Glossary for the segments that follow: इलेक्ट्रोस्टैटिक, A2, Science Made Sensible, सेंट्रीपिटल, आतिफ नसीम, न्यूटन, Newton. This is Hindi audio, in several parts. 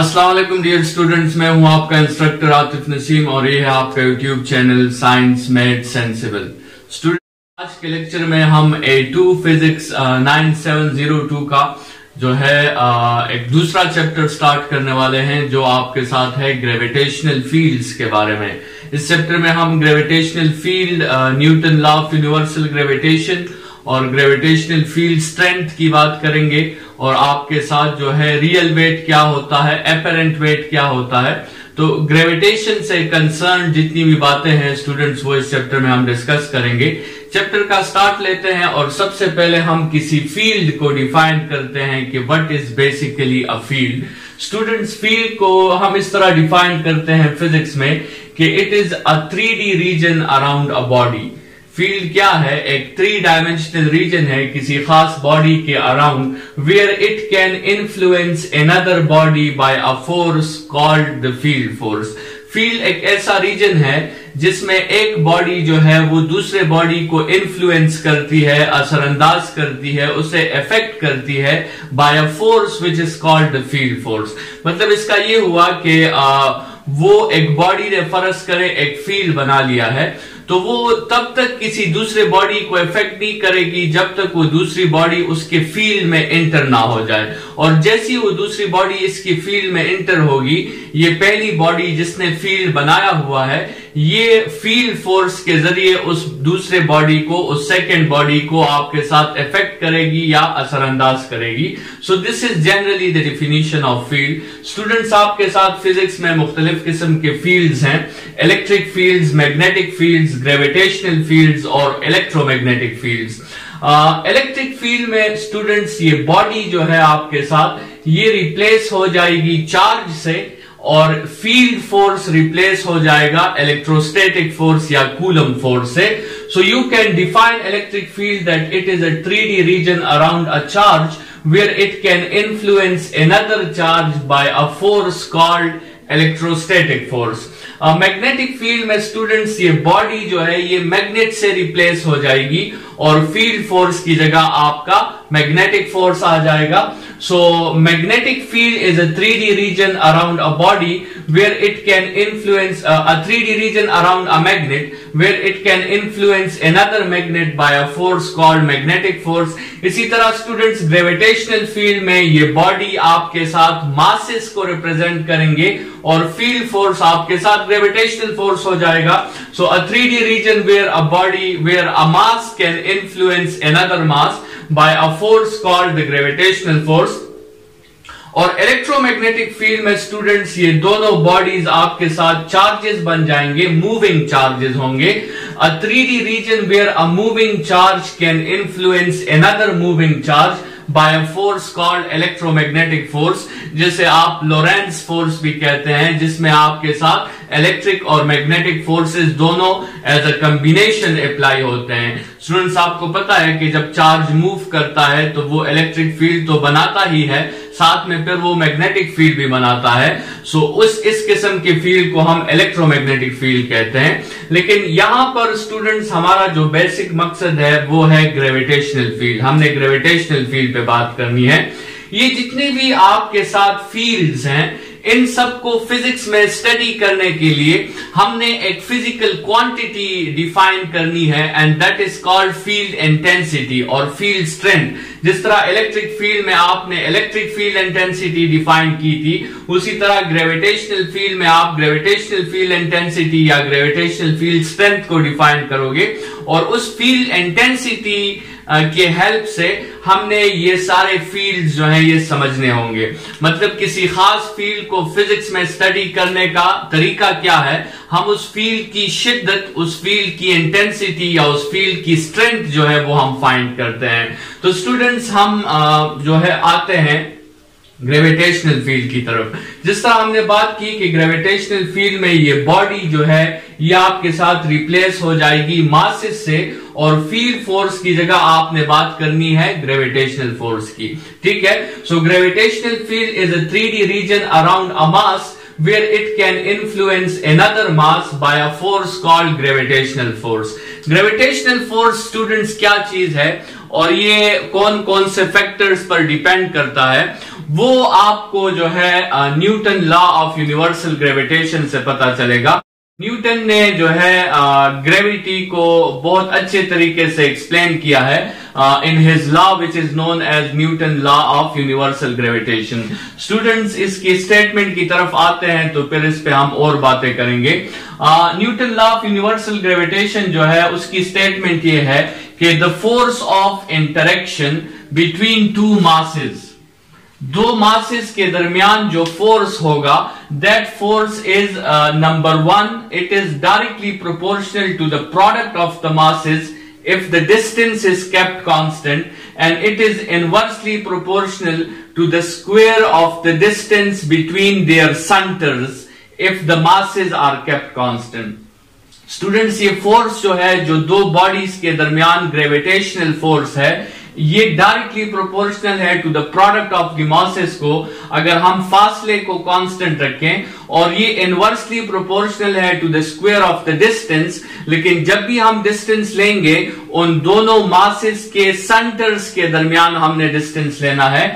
अस्सलाम वालेकुम डियर स्टूडेंट्स, मैं हूं आपका इंस्ट्रक्टर आतिफ नसीम और ये है आपका YouTube channel Science Made Sensible. Student, आज के लेक्चर में हम A2 फिजिक्स 9702 का जो है एक दूसरा चैप्टर स्टार्ट करने वाले हैं जो आपके साथ है ग्रेविटेशनल फील्ड्स के बारे में। इस चैप्टर में हम gravitational field, न्यूटन law of universal gravitation और ग्रेविटेशनल फील्ड स्ट्रेंथ की बात करेंगे और आपके साथ जो है रियल वेट क्या होता है, एपेरेंट वेट क्या होता है। तो ग्रेविटेशन से कंसर्न जितनी भी बातें हैं स्टूडेंट्स, वो इस चैप्टर में हम डिस्कस करेंगे। चैप्टर का स्टार्ट लेते हैं और सबसे पहले हम किसी फील्ड को डिफाइन करते हैं कि what is basically a field. Students, field को हम इस तरह डिफाइन करते हैं फिजिक्स में कि it is a 3D region around a body. Field क्या है? एक 3 डायमेंशनल रीजन है किसी खास बॉडी के around where it can influence another body by a force called the field force. Field एक ऐसा रीजन है जिसमें एक बॉडी जो है वो दूसरे बॉडी को इन्फ्लुएंस करती है, असरअंदाज करती है, उसे अफेक्ट करती है by a force which is called the field force. मतलब इसका ये हुआ कि वो एक बॉडी ने फर्ज करे एक फील्ड बना लिया है तो वो तब तक किसी दूसरे बॉडी को इफेक्ट नहीं करेगी जब तक वो दूसरी बॉडी उसके फील्ड में इंटर ना हो जाए। और जैसी वो दूसरी बॉडी इसकी फील्ड में इंटर होगी, ये पहली बॉडी जिसने फील्ड बनाया हुआ है ये फील्ड फोर्स के जरिए उस दूसरे बॉडी को, उस सेकेंड बॉडी को आपके साथ इफेक्ट करेगी या असरअंदाज करेगी। So this is generally the definition of field. Students, आपके साथ फिजिक्स में मुख्तलिफ किस्म के फील्ड्स हैं, electric fields, magnetic fields, gravitational fields और इलेक्ट्रोमैग्नेटिक फील्ड्स। इलेक्ट्रिक फील्ड में स्टूडेंट्स ये बॉडी जो है आपके साथ ये रिप्लेस हो जाएगी चार्ज से और फील्ड फोर्स रिप्लेस हो जाएगा इलेक्ट्रोस्टैटिक फोर्स या कूलम फोर्स से। So you can define electric field that it is a 3D region around a charge where it can influence another charge by a force called इलेक्ट्रोस्टैटिक force. Magnetic field में स्टूडेंट्स ये बॉडी जो है ये मैग्नेट से रिप्लेस हो जाएगी और फील्ड फोर्स की जगह आपका मैग्नेटिक फोर्स आ जाएगा। So magnetic field is a 3D region around a body where it can influence a 3D region around a magnet where it can influence another magnet by a force called magnetic force. इसी तरह स्टूडेंट्स ग्रेविटेशनल फील्ड में ये बॉडी आपके साथ मासेस को रिप्रेजेंट करेंगे और फील्ड फोर्स आपके साथ ग्रेविटेशनल फोर्स हो जाएगा। So a 3D region where a body where a mass can influence another mass by a force called the gravitational force. और इलेक्ट्रोमैग्नेटिक फील्ड में स्टूडेंट्स ये दोनों बॉडीज आपके साथ चार्जेस बन जाएंगे, मूविंग चार्जेस होंगे। A 3D region where a moving charge can influence another moving charge by a force called electromagnetic force, जिसे आप लॉरेंस फोर्स भी कहते हैं, जिसमें आपके साथ इलेक्ट्रिक और मैग्नेटिक फोर्सेस दोनों एज अ कॉम्बिनेशन अप्लाई होते हैं। स्टूडेंट्स, आपको पता है कि जब चार्ज मूव करता है तो वो इलेक्ट्रिक फील्ड तो बनाता ही है, साथ में फिर वो मैग्नेटिक फील्ड भी बनाता है। सो इस किस्म के फील्ड को हम इलेक्ट्रोमैग्नेटिक फील्ड कहते हैं। लेकिन यहां पर स्टूडेंट्स हमारा जो बेसिक मकसद है वो है ग्रेविटेशनल फील्ड। हमने ग्रेविटेशनल फील्ड पे बात करनी है। ये जितने भी आपके साथ फील्ड्स हैं इन सबको फिजिक्स में स्टडी करने के लिए हमने एक फिजिकल क्वांटिटी डिफाइन करनी है and that is called field intensity और फील्ड स्ट्रेंथ। जिस तरह इलेक्ट्रिक फील्ड में आपने इलेक्ट्रिक फील्ड इंटेंसिटी डिफाइन की थी, उसी तरह ग्रेविटेशनल फील्ड में आप ग्रेविटेशनल फील्ड इंटेंसिटी या ग्रेविटेशनल फील्ड स्ट्रेंथ को डिफाइन करोगे और उस फील्ड इंटेंसिटी के हेल्प से हमने ये सारे फील्ड्स जो हैं ये समझने होंगे। मतलब किसी खास फील्ड को फिजिक्स में स्टडी करने का तरीका क्या है, हम उस फील्ड की शिद्दत, उस फील्ड की इंटेंसिटी या उस फील्ड की स्ट्रेंथ जो है वो हम फाइंड करते हैं। तो स्टूडेंट्स हम जो है आते हैं ग्रेविटेशनल फील्ड की तरफ। जिस तरह हमने बात की कि ग्रेविटेशनल फील्ड में ये बॉडी जो है ये आपके साथ रिप्लेस हो जाएगी मासेस से और फील्ड फोर्स की जगह आपने बात करनी है ग्रेविटेशनल फोर्स की, ठीक है। So gravitational field is a 3D region around a mass where it can influence another mass by a force called gravitational force। Gravitational force students क्या चीज है और ये कौन कौन से फैक्टर्स पर डिपेंड करता है वो आपको जो है न्यूटन law of universal gravitation से पता चलेगा। न्यूटन ने जो है ग्रेविटी को बहुत अच्छे तरीके से एक्सप्लेन किया है in his law which is known as न्यूटन law of universal gravitation. Students, इसकी स्टेटमेंट की तरफ आते हैं तो फिर इस पे हम और बातें करेंगे। न्यूटन law of universal gravitation जो है उसकी स्टेटमेंट ये है कि the force of interaction between two masses, दो मासेस के दरमियान जो फोर्स होगा that force is number one, it is directly proportional to the product of the masses if the distance is kept constant, and it is inversely proportional to the square of the distance between their centres if the masses are kept constant. Students, ये फोर्स जो है, जो दो बॉडीज के दरमियान ग्रेविटेशनल फोर्स है, ये डायरेक्टली प्रोपोर्शनल है to the product of the masses को अगर हम फासले को कांस्टेंट रखें, और ये इनवर्सली प्रोपोर्शनल है to the square of the distance. लेकिन जब भी हम डिस्टेंस लेंगे उन दोनों मासेस के सेंटर्स के दरमियान हमने डिस्टेंस लेना है,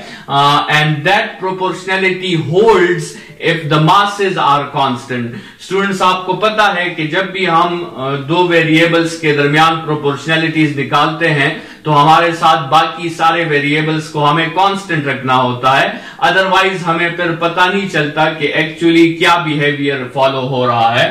and that proportionality holds if the masses are constant. Students, आपको पता है कि जब भी हम दो वेरिएबल्स के दरमियान प्रोपोर्शनैलिटीज निकालते हैं तो हमारे साथ बाकी सारे वेरिएबल्स को हमें कांस्टेंट रखना होता है, अदरवाइज हमें फिर पता नहीं चलता कि एक्चुअली क्या बिहेवियर फॉलो हो रहा है।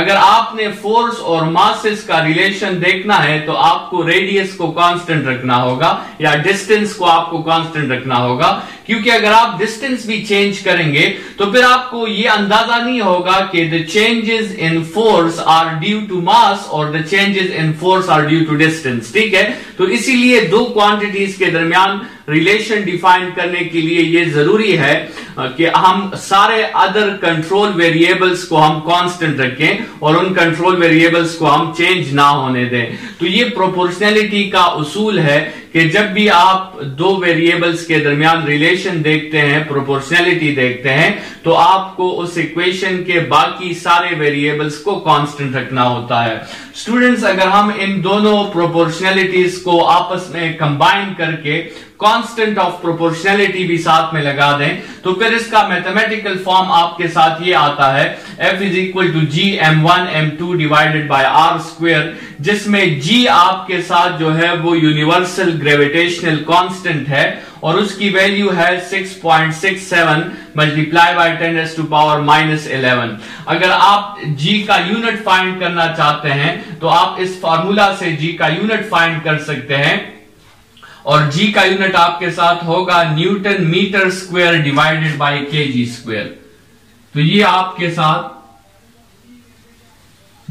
अगर आपने फोर्स और मासेस का रिलेशन देखना है तो आपको रेडियस को कांस्टेंट रखना होगा या डिस्टेंस को आपको कांस्टेंट रखना होगा, क्योंकि अगर आप डिस्टेंस भी चेंज करेंगे तो फिर आपको ये अंदाजा नहीं होगा कि the changes in force are due to mass और the changes in force are due to distance. ठीक है, तो इसीलिए दो क्वांटिटीज के दरमियान रिलेशन डिफाइन करने के लिए यह जरूरी है कि हम सारे अदर कंट्रोल वेरिएबल्स को हम कांस्टेंट रखें और उन कंट्रोल वेरिएबल्स को हम चेंज ना होने दें। तो ये प्रोपोर्शनैलिटी का उसूल है कि जब भी आप दो वेरिएबल्स के दरमियान रिलेशन देखते हैं, प्रोपोर्शनैलिटी देखते हैं, तो आपको उस इक्वेशन के बाकी सारे वेरिएबल्स को कांस्टेंट रखना होता है। स्टूडेंट्स, अगर हम इन दोनों प्रोपोर्शनैलिटीज को आपस में कंबाइन करके कांस्टेंट ऑफ प्रोपोर्शनैलिटी भी साथ में लगा दें तो फिर इसका मैथमेटिकल फॉर्म आपके साथ ये आता है F is equal to G M one M two divided by R square, जिसमें G आपके साथ जो है वो यूनिवर्सल ग्रेविटेशनल कांस्टेंट है और उसकी वैल्यू है 6.67 मल्टीप्लाई बाय 10⁻⁻-11। अगर आप G का यूनिट फाइंड करना चाहते हैं तो आप इस फॉर्मूला से G का यूनिट फाइंड कर सकते हैं, और G का यूनिट आपके साथ होगा न्यूटन metre square divided by KG square. तो ये आपके साथ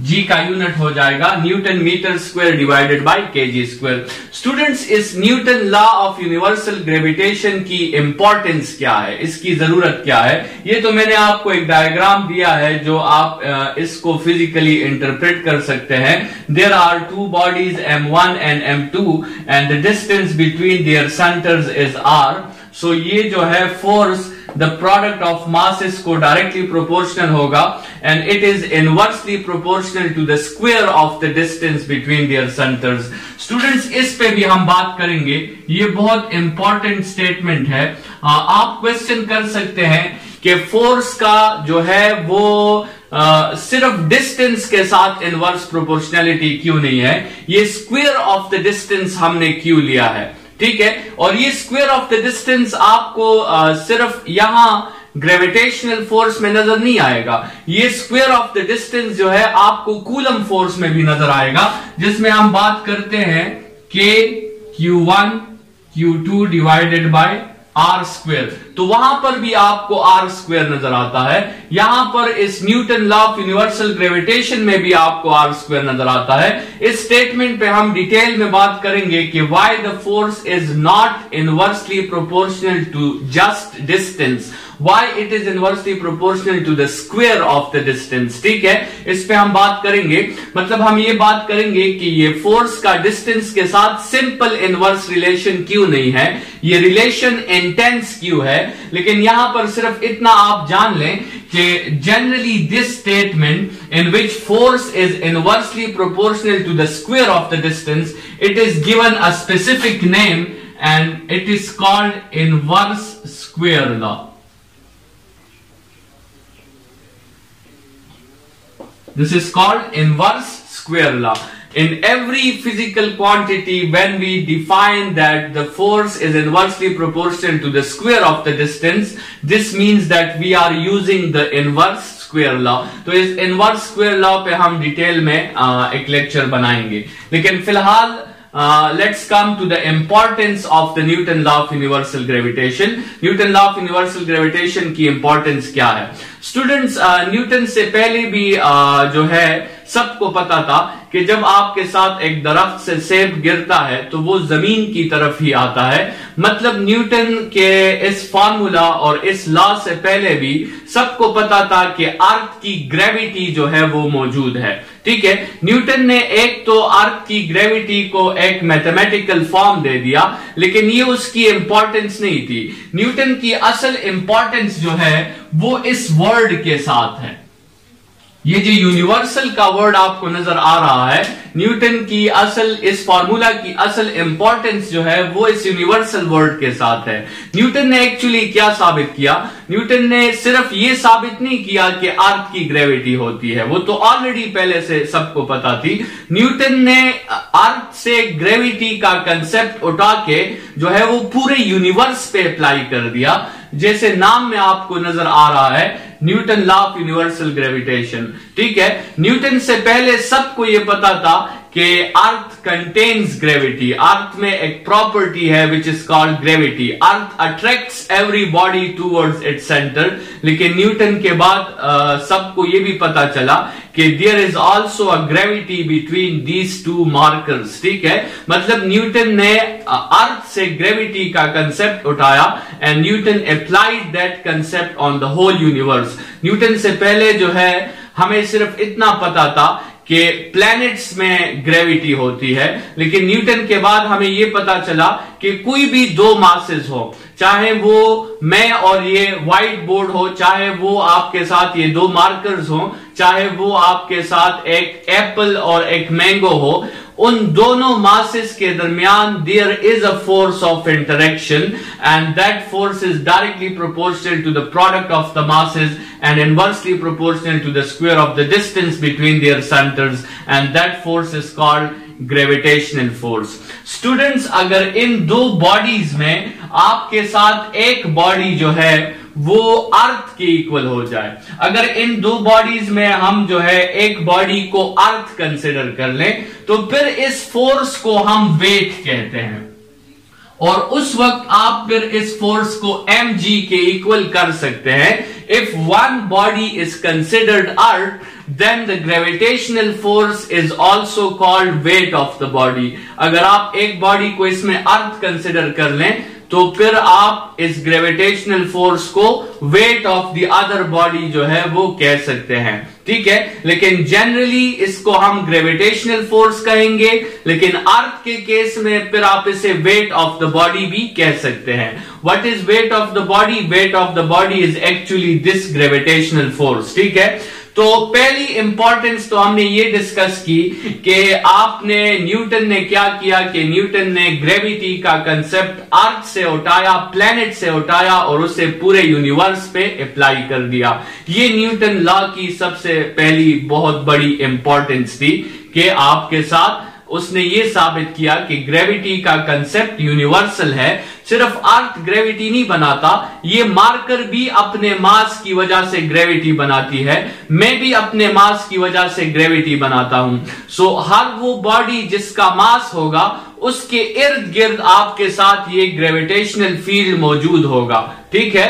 G का यूनिट हो जाएगा न्यूटन metre square divided by KG square. Students, इस न्यूटन law of universal gravitation की इंपॉर्टेंस क्या है, इसकी जरूरत क्या है, ये तो मैंने आपको एक डायग्राम दिया है जो आप इसको फिजिकली इंटरप्रेट कर सकते हैं। There are two bodies M1 and M2 and the distance between their centres is R। So ये जो है force the product of masses को डायरेक्टली प्रोपोर्शनल होगा and it is inversely proportional to the square of the distance between their centres. Students, इस पे भी हम बात करेंगे, ये बहुत इंपॉर्टेंट स्टेटमेंट है। आप क्वेश्चन कर सकते हैं कि फोर्स का जो है वो सिर्फ डिस्टेंस के साथ इनवर्स प्रोपोर्शनैलिटी क्यों नहीं है, ये स्क्वायर ऑफ द डिस्टेंस हमने क्यों लिया है। ठीक है, और ये स्क्वायर ऑफ द डिस्टेंस आपको सिर्फ यहां ग्रेविटेशनल फोर्स में नजर नहीं आएगा, ये स्क्वायर ऑफ द डिस्टेंस जो है आपको कूलम फोर्स में भी नजर आएगा, जिसमें हम बात करते हैं के Q1 Q2 divided by R square. तो वहां पर भी आपको आर स्क्वायर नजर आता है, यहां पर इस न्यूटन law of universal gravitation में भी आपको आर स्क्वायर नजर आता है। इस स्टेटमेंट पे हम डिटेल में बात करेंगे कि why the force is not inversely proportional to just distance, Why it is inversely proportional to the square of the distance। ठीक है, इस पे हम बात करेंगे, मतलब हम ये बात करेंगे कि ये फोर्स का डिस्टेंस के साथ सिंपल इनवर्स रिलेशन क्यों नहीं है, ये रिलेशन इंटेंस क्यों है। लेकिन यहां पर सिर्फ इतना आप जान लें generally this statement in which force is inversely proportional to the square of the distance, it is given a specific name and it is called inverse square law. This is called inverse square law. In every physical quantity, when we define that the force is inversely proportional to the square of the distance, this means that we are using the inverse square law. तो इस इनवर्स स्क्वायर लॉ पे हम डिटेल में एक लेक्चर बनाएंगे, लेकिन फिलहाल let's come to the importance of the Newton law of universal gravitation. Newton law of universal gravitation की importance क्या है? Students, न्यूटन से पहले भी जो है सबको पता था कि जब आपके साथ एक दरख्त से सेब गिरता है तो वो जमीन की तरफ ही आता है. मतलब न्यूटन के इस फॉर्मूला और इस लॉ से पहले भी सबको पता था कि अर्थ की ग्रेविटी जो है वो मौजूद है. ठीक है, न्यूटन ने एक तो अर्थ की ग्रेविटी को एक मैथमेटिकल फॉर्म दे दिया, लेकिन ये उसकी इंपॉर्टेंस नहीं थी. न्यूटन की असल इंपॉर्टेंस जो है वो इस वर्ड के साथ है. ये जो यूनिवर्सल का वर्ड आपको नजर आ रहा है, न्यूटन की असल इस फॉर्मूला की असल इंपॉर्टेंस जो है वो इस यूनिवर्सल वर्ड के साथ है. न्यूटन ने एक्चुअली क्या साबित किया? न्यूटन ने सिर्फ ये साबित नहीं किया कि अर्थ की ग्रेविटी होती है, वो तो ऑलरेडी पहले से सबको पता थी. न्यूटन ने अर्थ से ग्रेविटी का कंसेप्ट उठा के जो है वो पूरे यूनिवर्स पे अप्लाई कर दिया, जैसे नाम में आपको नजर आ रहा है, न्यूटन law of universal gravitation. ठीक है, न्यूटन से पहले सबको यह पता था कि अर्थ कंटेन्स ग्रेविटी, अर्थ में एक प्रॉपर्टी है which is called gravity, earth attracts every body towards its centre. लेकिन न्यूटन के बाद सबको यह भी पता चला कि there is also a gravity between these two markers. ठीक है, मतलब न्यूटन ने अर्थ से ग्रेविटी का कंसेप्ट उठाया and न्यूटन applied that concept on the whole universe. न्यूटन से पहले जो है हमें सिर्फ इतना पता था कि प्लैनेट्स में ग्रेविटी होती है, लेकिन न्यूटन के बाद हमें यह पता चला कि कोई भी दो मासेस हो, चाहे वो मैं और ये व्हाइट बोर्ड हो, चाहे वो आपके साथ ये दो मार्कर्स हो, चाहे वो आपके साथ एक एप्पल और एक मैंगो हो, उन दोनों मासेस के दरमियान there is a force of interaction and that force is directly proportional to the product of the masses and inversely proportional to the square of the distance between their centres and that force is called gravitational force. Students, अगर इन दो बॉडीज में आपके साथ एक बॉडी जो है वो अर्थ के इक्वल हो जाए, अगर इन दो बॉडीज में हम जो है एक बॉडी को अर्थ कंसिडर कर लें, तो फिर इस फोर्स को हम वेट कहते हैं और उस वक्त आप फिर इस फोर्स को mg के इक्वल कर सकते हैं. If one body is considered earth, then the gravitational force is also called weight of the body. अगर आप एक बॉडी को इसमें अर्थ कंसिडर कर लें तो फिर आप इस ग्रेविटेशनल फोर्स को weight of the other body जो है वो कह सकते हैं. ठीक है, लेकिन जनरली इसको हम ग्रेविटेशनल फोर्स कहेंगे, लेकिन अर्थ के केस में फिर आप इसे वेट ऑफ द बॉडी भी कह सकते हैं. What is weight of the body? Weight of the body is actually this gravitational force. ठीक है, तो पहली इंपॉर्टेंस तो हमने ये डिस्कस की कि आपने न्यूटन ने क्या किया कि न्यूटन ने ग्रेविटी का कंसेप्ट अर्थ से उठाया, प्लेनेट से उठाया और उसे पूरे यूनिवर्स पे अप्लाई कर दिया. ये न्यूटन लॉ की सबसे पहली बहुत बड़ी इंपॉर्टेंस थी कि आपके साथ उसने ये साबित किया कि ग्रेविटी का कंसेप्ट यूनिवर्सल है. सिर्फ अर्थ ग्रेविटी नहीं बनाता, ये मार्कर भी अपने मास की वजह से ग्रेविटी बनाती है, मैं भी अपने मास की वजह से ग्रेविटी बनाता हूं. सो हर वो बॉडी जिसका मास होगा उसके इर्द गिर्द आपके साथ ये ग्रेविटेशनल फील्ड मौजूद होगा. ठीक है,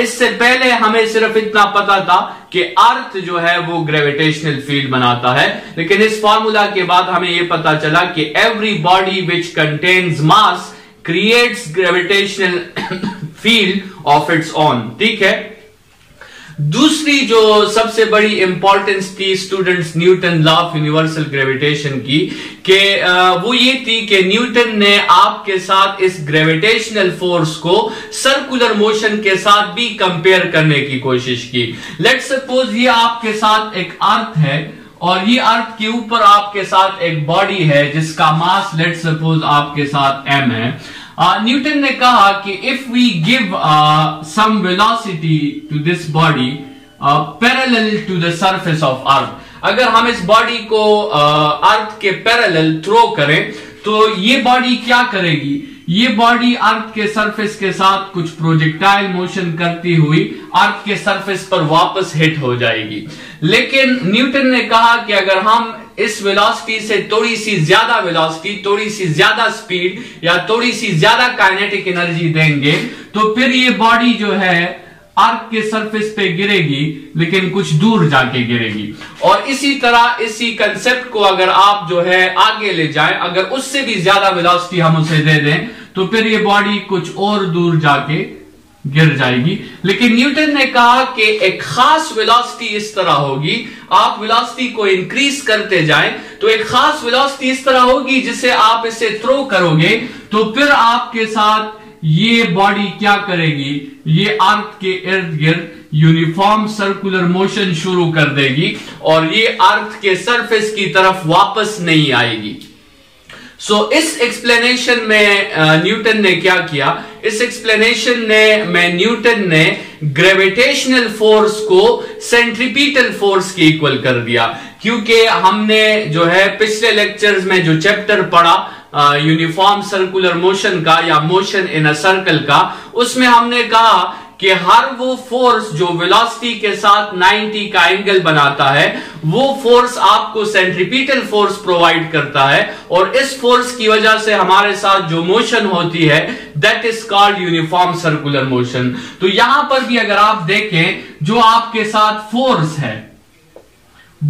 इससे पहले हमें सिर्फ इतना पता था कि अर्थ जो है वो ग्रेविटेशनल फील्ड बनाता है, लेकिन इस फॉर्मूला के बाद हमें ये पता चला कि every body which contains mass creates gravitational field of its own. ठीक है, दूसरी जो सबसे बड़ी इंपॉर्टेंस थी students न्यूटन law of universal gravitation की, कि वो ये थी कि न्यूटन ने आपके साथ इस ग्रेविटेशनल फोर्स को सर्कुलर मोशन के साथ भी कंपेयर करने की कोशिश की। लेट्स सपोज ये आपके साथ एक अर्थ है और ये अर्थ के ऊपर आपके साथ एक बॉडी है जिसका मास लेट्स सपोज आपके साथ m है। न्यूटन ने कहा कि if we give some velocity to this body parallel to the surface of earth, अगर हम इस बॉडी को अर्थ के पैरेलल थ्रो करें तो ये बॉडी क्या करेगी, ये बॉडी अर्थ के सरफेस के साथ कुछ प्रोजेक्टाइल मोशन करती हुई अर्थ के सरफेस पर वापस हिट हो जाएगी। लेकिन न्यूटन ने कहा कि अगर हम इस वेलोसिटी से थोड़ी सी ज्यादा वेलोसिटी, थोड़ी सी ज्यादा स्पीड या थोड़ी सी ज्यादा काइनेटिक एनर्जी देंगे तो फिर ये बॉडी जो है अर्थ के सरफेस पे गिरेगी लेकिन कुछ दूर जाके गिरेगी। और इसी तरह इसी कंसेप्ट को अगर आप जो है आगे ले जाएं, अगर उससे भी ज्यादा वेलोसिटी हम उसे दे दें तो फिर ये बॉडी कुछ और दूर जाके गिर जाएगी। लेकिन न्यूटन ने कहा कि एक खास वेलोसिटी इस तरह होगी, आप वेलोसिटी को इंक्रीज करते जाएं तो एक खास वेलोसिटी इस तरह होगी जिसे आप इसे थ्रो करोगे तो फिर आपके साथ ये बॉडी क्या करेगी, ये अर्थ के इर्द गिर्द यूनिफॉर्म सर्कुलर मोशन शुरू कर देगी और ये अर्थ के सरफेस की तरफ वापस नहीं आएगी। सो इस एक्सप्लेनेशन में न्यूटन ने क्या किया, इस एक्सप्लेनेशन में न्यूटन ने ग्रेविटेशनल फोर्स को सेंट्रीपिटल फोर्स के इक्वल कर दिया, क्योंकि हमने जो है पिछले लेक्चर्स में जो चैप्टर पढ़ा यूनिफॉर्म सर्कुलर मोशन का या मोशन इन अ सर्कल का, उसमें हमने कहा कि हर वो फोर्स जो वेलोसिटी के साथ 90 का एंगल बनाता है वो फोर्स आपको सेंट्रीपिटल फोर्स प्रोवाइड करता है और इस फोर्स की वजह से हमारे साथ जो मोशन होती है that is called uniform circular motion. तो यहां पर भी अगर आप देखें जो आपके साथ फोर्स है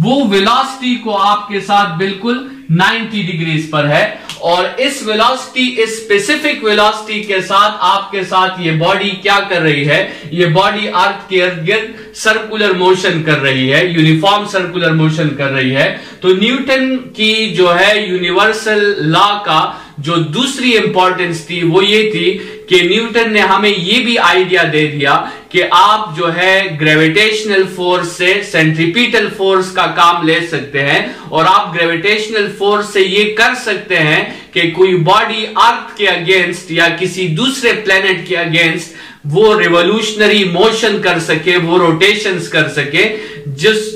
वो वेलोसिटी को आपके साथ बिल्कुल 90 डिग्रीज पर है और इस वेलोसिटी, इस स्पेसिफिक वेलोसिटी के साथ आपके साथ ये बॉडी क्या कर रही है, ये बॉडी अर्थ के इर्द गिर्द सर्कुलर मोशन कर रही है, यूनिफॉर्म सर्कुलर मोशन कर रही है। तो न्यूटन की जो है यूनिवर्सल लॉ का जो दूसरी इंपॉर्टेंस थी वो ये थी कि न्यूटन ने हमें ये भी आइडिया दे दिया कि आप जो है ग्रेविटेशनल फोर्स से सेंट्रीपिटल फोर्स का काम ले सकते हैं और आप ग्रेविटेशनल फोर्स से ये कर सकते हैं कि कोई बॉडी अर्थ के अगेंस्ट या किसी दूसरे प्लेनेट के अगेंस्ट वो रिवॉल्यूशनरी मोशन कर सके, वो रोटेशंस कर सके,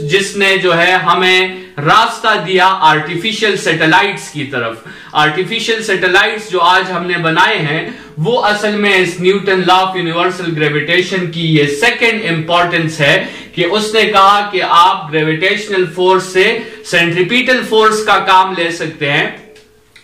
जिसने जो है हमें रास्ता दिया आर्टिफिशियल सैटेलाइट्स की तरफ। आर्टिफिशियल सैटेलाइट्स जो आज हमने बनाए हैं वो असल में इस न्यूटन law of universal gravitation की ये सेकंड इंपॉर्टेंस है कि उसने कहा कि आप ग्रेविटेशनल फोर्स से सेंट्रीपिटल फोर्स का काम ले सकते हैं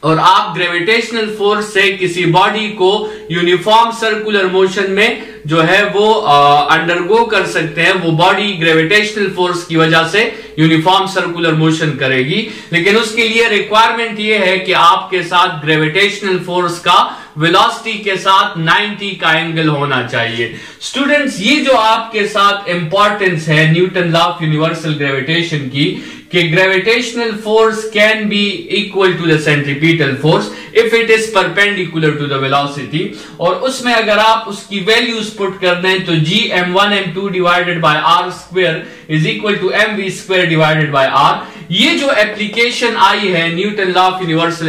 और आप ग्रेविटेशनल फोर्स से किसी बॉडी को यूनिफॉर्म सर्कुलर मोशन में जो है वो अंडरगो कर सकते हैं, वो बॉडी ग्रेविटेशनल फोर्स की वजह से यूनिफॉर्म सर्कुलर मोशन करेगी लेकिन उसके लिए रिक्वायरमेंट ये है कि आपके साथ ग्रेविटेशनल फोर्स का वेलोसिटी के साथ 90 का एंगल होना चाहिए। स्टूडेंट्स ये जो आपके साथ इंपॉर्टेंस है न्यूटन law of universal gravitation की कि gravitational force can be equal to the सेंट्रीपिटल force if it is perpendicular to the velocity, और उसमें अगर आप उसकी वैल्यूज पुट कर दें तो G m1 m2 divided by r square is equal to mv square divided by r। ये जो एप्लीकेशन आई है न्यूटन law of universal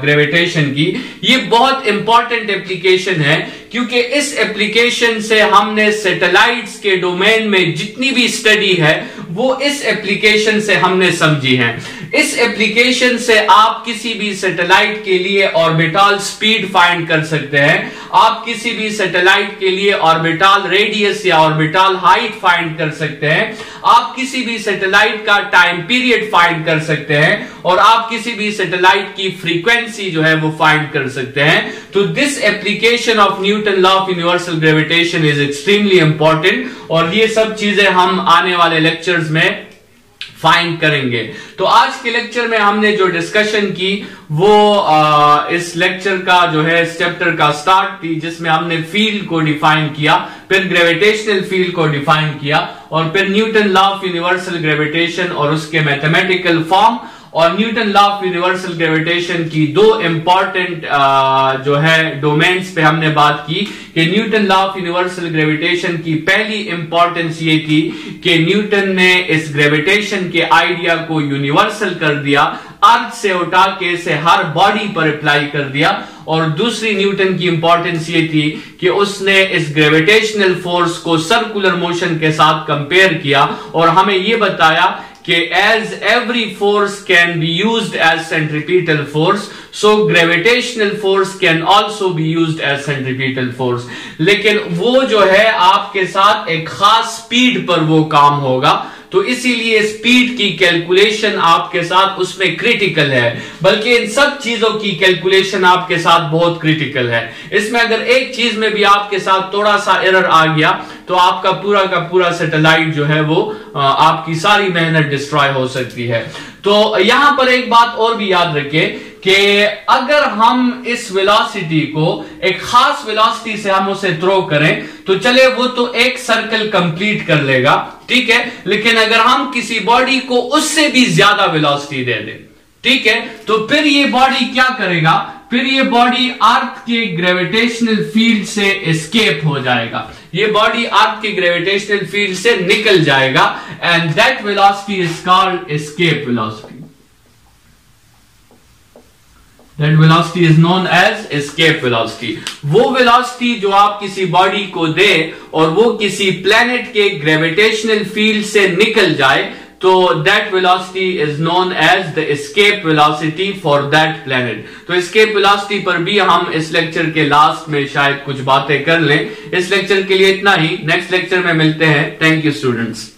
gravitation की ये बहुत इंपॉर्टेंट एप्लीकेशन है, क्योंकि इस एप्लीकेशन से हमने सैटेलाइट्स के डोमेन में जितनी भी स्टडी है वो इस एप्लीकेशन से हमने समझी है। इस एप्लीकेशन से आप किसी भी सैटेलाइट के लिए ऑर्बिटल स्पीड फाइंड कर सकते हैं, आप किसी भी सैटेलाइट के लिए ऑर्बिटल रेडियस या ऑर्बिटल हाइट फाइंड कर सकते हैं, आप किसी भी सैटेलाइट का टाइम पीरियड फाइंड कर सकते हैं और आप किसी भी सैटेलाइट की फ्रीक्वेंसी जो है वो फाइंड कर सकते हैं। तो this application of न्यूटन law of universal gravitation is extremely important और ये सब चीजें हम आने वाले लेक्चर्स में फाइंड करेंगे। तो आज के लेक्चर में हमने जो डिस्कशन की वो इस लेक्चर का जो है इस चैप्टर का स्टार्ट थी, जिसमें हमने फील्ड को डिफाइन किया, फिर ग्रेविटेशनल फील्ड को डिफाइन किया और फिर न्यूटन law of universal gravitation और उसके मैथमेटिकल फॉर्म और न्यूटन law of universal gravitation की दो इंपॉर्टेंट जो है डोमेन्स पे हमने बात की कि न्यूटन law of universal gravitation की पहली इंपॉर्टेंस ये थी कि न्यूटन ने इस ग्रेविटेशन के आइडिया को यूनिवर्सल कर दिया, अर्थ से उठा के इसे हर बॉडी पर अप्लाई कर दिया। और दूसरी न्यूटन की इंपॉर्टेंस ये थी कि उसने इस ग्रेविटेशनल फोर्स को सर्कुलर मोशन के साथ कंपेयर किया और हमें यह बताया as every force can be used as centripetal force, so gravitational force can also be used as centripetal force. लेकिन वो जो है आपके साथ एक खास स्पीड पर वो काम होगा, तो इसीलिए स्पीड की कैलकुलेशन आपके साथ उसमें क्रिटिकल है, बल्कि इन सब चीजों की कैलकुलेशन आपके साथ बहुत क्रिटिकल है। इसमें अगर एक चीज में भी आपके साथ थोड़ा सा एरर आ गया तो आपका पूरा का पूरा सैटेलाइट जो है वो आपकी सारी मेहनत डिस्ट्रॉय हो सकती है। तो यहां पर एक बात और भी याद रखें कि अगर हम इस वेलोसिटी को एक खास वेलोसिटी से हम उसे थ्रो करें तो चले वो तो एक सर्कल कंप्लीट कर लेगा, ठीक है, लेकिन अगर हम किसी बॉडी को उससे भी ज्यादा वेलोसिटी दे दें, ठीक है, तो फिर ये बॉडी क्या करेगा, फिर ये बॉडी अर्थ के ग्रेविटेशनल फील्ड से एस्केप हो जाएगा, ये बॉडी अर्थ के ग्रेविटेशनल फील्ड से निकल जाएगा and that velocity is called escape velocity. That velocity is known as escape velocity. वो velocity जो आप किसी बॉडी को दे और वो किसी planet के ग्रेविटेशनल फील्ड से निकल जाए तो that velocity is known as the escape velocity for that planet. तो escape velocity पर भी हम इस लेक्चर के लास्ट में शायद कुछ बातें कर लें। इस लेक्चर के लिए इतना ही, नेक्स्ट लेक्चर में मिलते हैं। Thank you students.